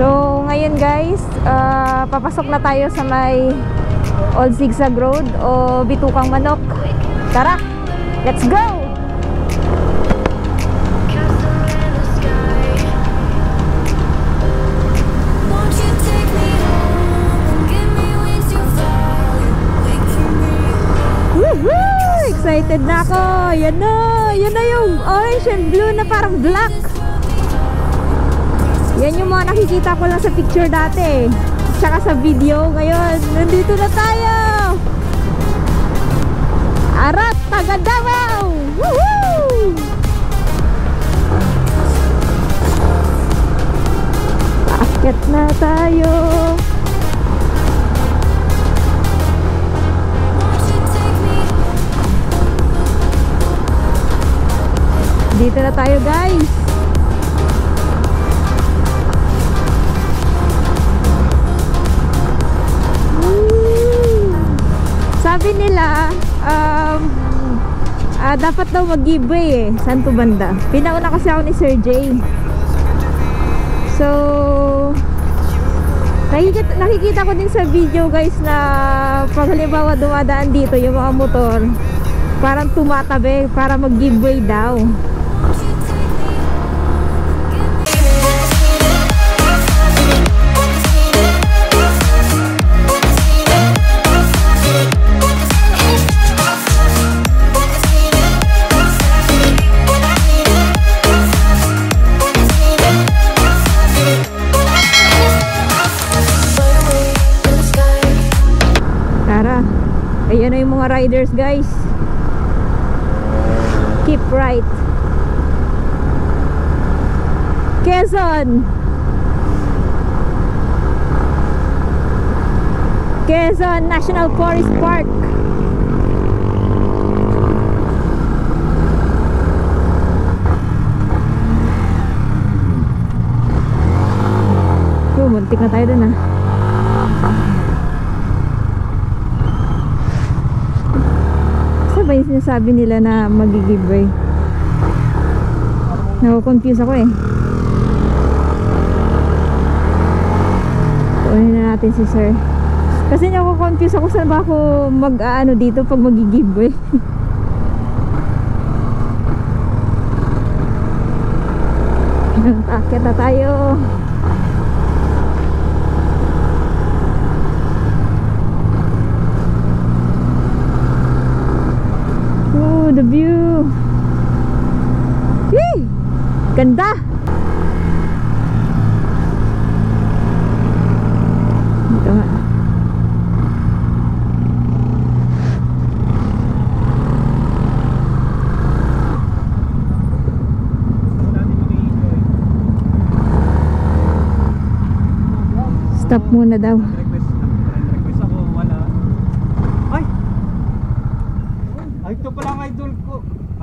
So ngayon guys, papasok na tayo sa may Old Zigzag Road o Bitukang Manok. Tara, let's go! Excited na ako. Yan na yung orange and blue na parang black. Yan yung mga nakikita ko lang sa picture dati, tsaka sa video. Ngayon, nandito na tayo. Arat, Tagadawaw! Woohoo! Akyat na tayo. Dito na tayo guys. Sabi nila dapat daw mag-giveaway eh. Saan to banda? Pinauna kasi ako ni Sir Jay. So nakikita ko din sa video guys na pag halimbawa dumadaan dito yung mga motor, parang tumatabi para mag-giveaway daw. Ayan na yung mga riders guys. Keep right. Quezon! Quezon National Forest Park. Muntik na tayo dun ah. Yung sinasabi nila na magigiveaway, nakukonfuse ako eh. Kunin na natin si sir kasi nakukonfuse ako saan ba ako mag-aano dito pag magigiveaway. Akyat na tayo. The view. Yay! Ganda. Ito nga. Stop muna daw.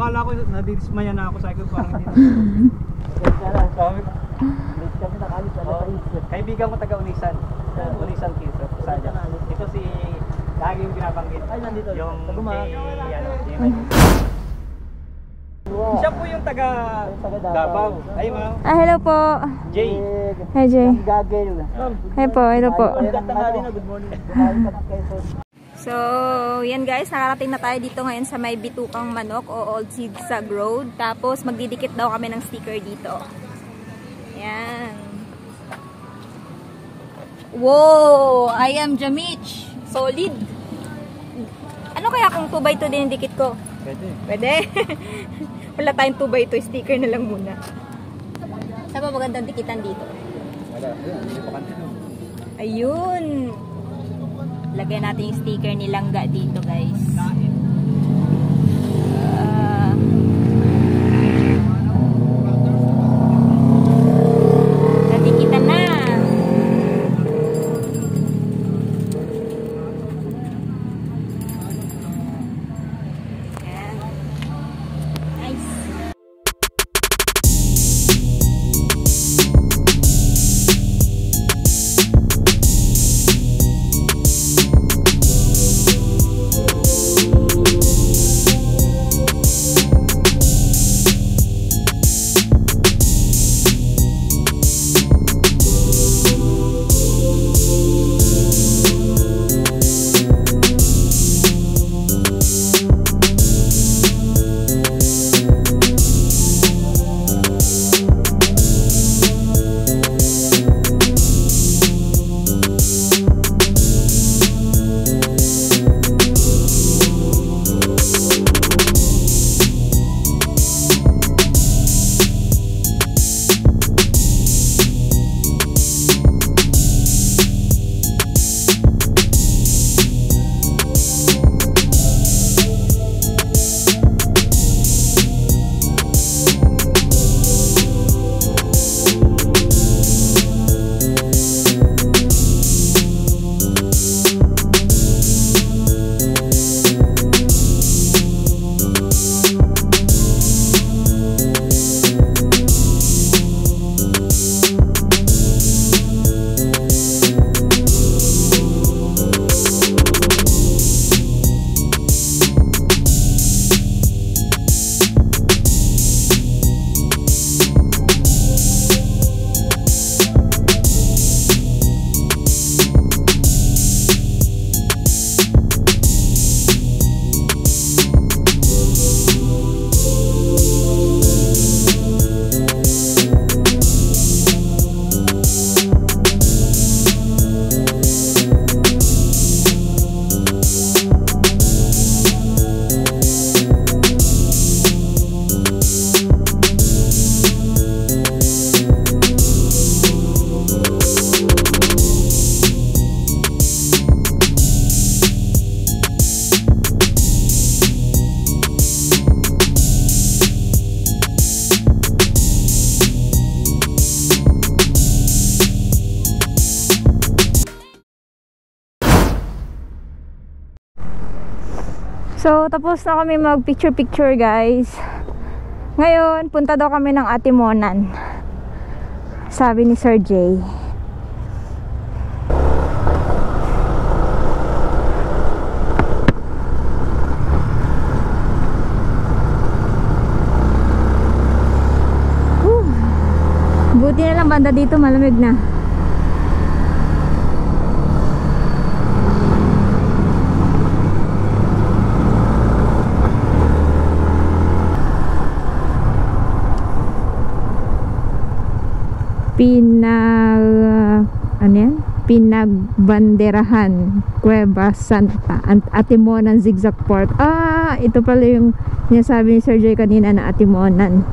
Akala ko nadidismaya na ako sa akin, parang dito. Kami nakalit sa kaibigan ko taga Unisan. Unisan Quezon. Ito si lagi yung binabanggit. Ay, nandito. Yung siya po yung taga Davao. Ay, ma'am. Ah, hello po. Jay. Hi, Jay. Hi po, hello po. Good morning. So, yan guys, nakarating na tayo dito ngayon sa may Bitukang Manok o Old Zigzag Road. Tapos, magdidikit daw kami ng sticker dito. Yan. Wow! I am Jamich! Solid! Ano kaya kung 2x2 din yung dikit ko? Pwede. Pwede? Wala tayong 2x2, sticker na lang muna. Saan ba magandang dikitan dito? Ayun! Lagyan natin yung sticker ni Langga dito guys. Natikitan na. Ayan. Nice. So tapos na kami mag picture guys. Ngayon punta daw kami ng Atimonan, sabi ni Sir Jay. Buti na lang banda dito, malamig na. Pinagbanderahan Cueva Santa at Atimonan Zigzag Port. Ah, ito pala yung sinasabi ni Sir Jay kanina na Atimonan.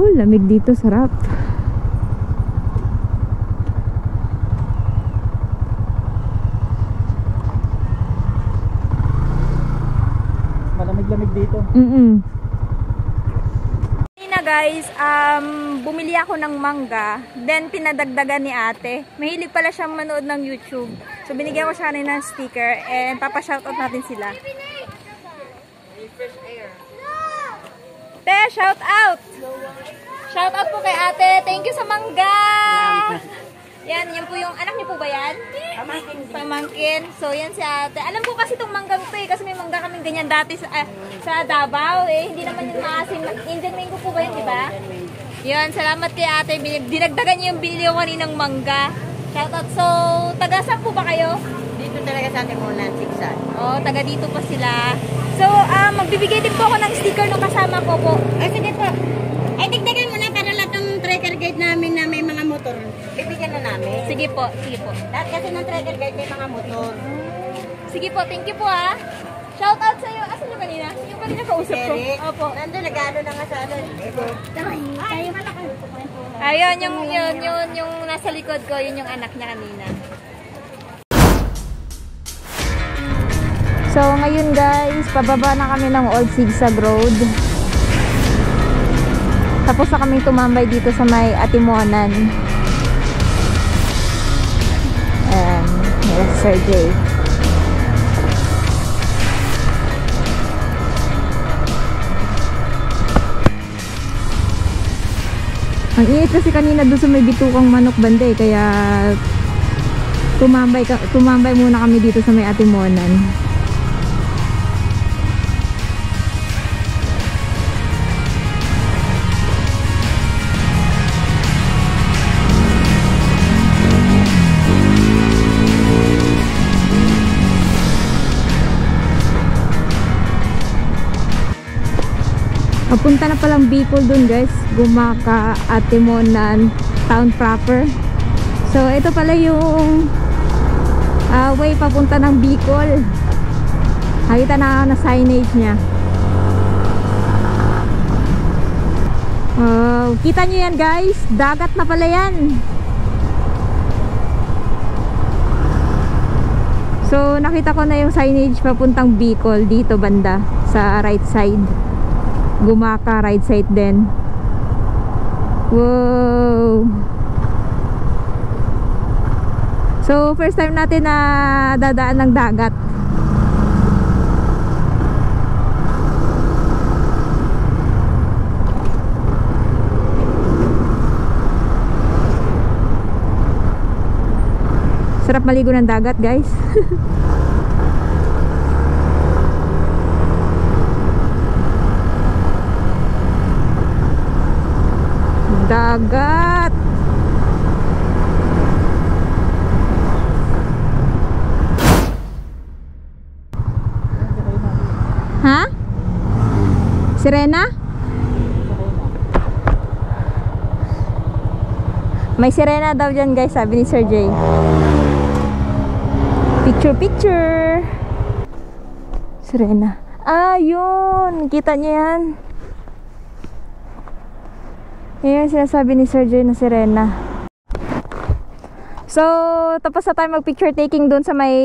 Oh, lamig dito, sarap. Malamig-lamig dito. Guys, bumili ako ng mangga, then pinadagdagan ni ate. Mahilig pala siyang manood ng YouTube. So binigyan ko siya ng sticker and papa-shoutout natin sila. Te, shoutout! Shoutout po kay ate. Thank you sa mangga! Yan, yan po yung anak niyo po ba yan? Pamangkin. Pamangkin. So yan si ate. Alam ko kasi itong mangga ko eh, kasi may mangga kaming ganyan dati sa Davao eh, hindi naman yung maasim. Indian mango po ba yun, di ba? Yun, salamat kay ate. Dinagdagan niyo yung binili ko kaninang mangga. Shoutout. So, taga saan po ba kayo? Dito talaga sa Atimonan, Zigzag. Oo, taga dito pa sila. So, magbibigay din po ako ng sticker nung kasama ko po. Ay, sige po. Ay, digdagan mo na para lahat ng trekker guide namin na may mga motor. Bibigyan na namin. Sige po, sige po. Lahat kasi ng trekker guide may mga motor. Sige po, thank you po ha. Shout out sa iyo. Asan yung kanina? Yung kanina kausap ko. Opo. Nandun, nag-ano na nga sa ano. Ayun, yung nasa likod ko, yun yung anak niya kanina. So, ngayon guys, pababa na kami ng Old Zigzag Road. Tapos na kami tumambay dito sa may Atimonan. And, yes, Sir Jay. Ang init kasi kanina doon sa may Bitukang Manok banda eh, kaya tumambay muna kami dito sa may Atimonan. Punta na palang Bicol dun guys, Gumaka, Atimonan town proper. So ito pala yung way papunta ng Bicol. Nakita na signage niya. Kita nyo yan guys, dagat na pala yan. So nakita ko na yung signage papuntang Bicol dito banda sa right side. Gumaka right side din. Wow. So first time natin na dadaan ng dagat. Sarap maligo ng dagat guys. Dagat. Ha? Sirena? May sirena daw dyan guys, sabi ni Sir Jay. Picture. Sirena. Ah, yun. Kita niya yan. Yan yung sinasabi ni Sir Jay na sirena. So, tapos na tayo mag-picture taking doon sa may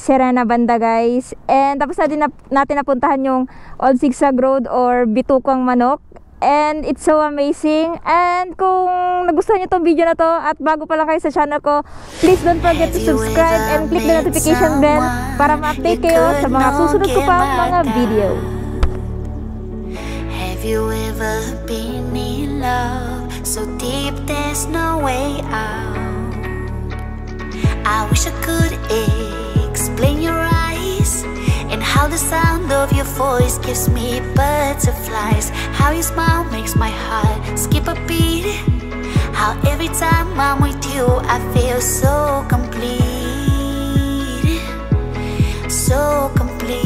Sirena banda guys. And tapos na din natin napuntahan yung Old Zigzag Road or Bitukang Manok. And it's so amazing. And kung nagustuhan nyo itong video na to at bago pa lang kayo sa channel ko, please don't forget to subscribe and click the notification bell para ma-update kayo sa mga susunod ko pa mga video. Have you ever been in love so deep there's no way out? I wish I could explain your eyes and how the sound of your voice gives me butterflies. How your smile makes my heart skip a beat. How every time I'm with you I feel so complete, so complete.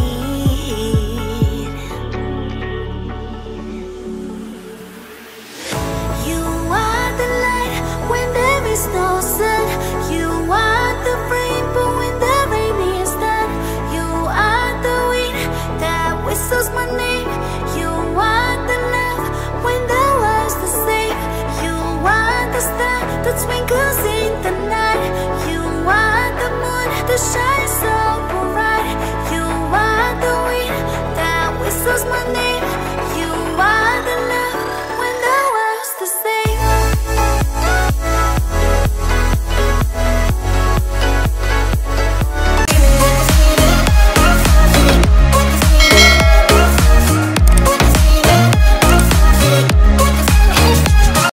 You are the light when there is no sun. You are the rainbow when the rain is done. You are the wind that whistles my name. You are the love when the world's the same. You are the star that twinkles in the night. You are the moon that shines.